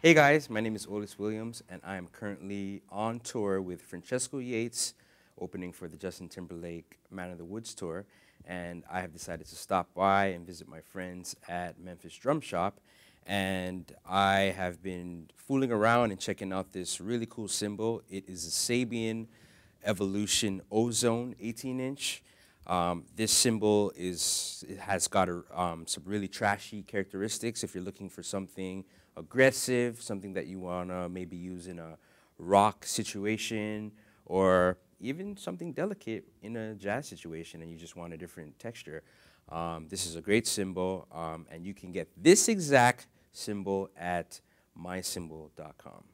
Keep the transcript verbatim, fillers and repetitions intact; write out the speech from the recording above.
Hey guys, my name is Otis Williams, and I am currently on tour with Francesco Yates, opening for the Justin Timberlake Man of the Woods tour, and I have decided to stop by and visit my friends at Memphis Drum Shop, and I have been fooling around and checking out this really cool cymbal. It is a Sabian Evolution Ozone eighteen inch. Um, this cymbal is, it has got a, um, some really trashy characteristics. If you're looking for something aggressive, something that you want to maybe use in a rock situation, or even something delicate in a jazz situation and you just want a different texture, um, this is a great cymbal, um, and you can get this exact cymbal at my cymbal dot com.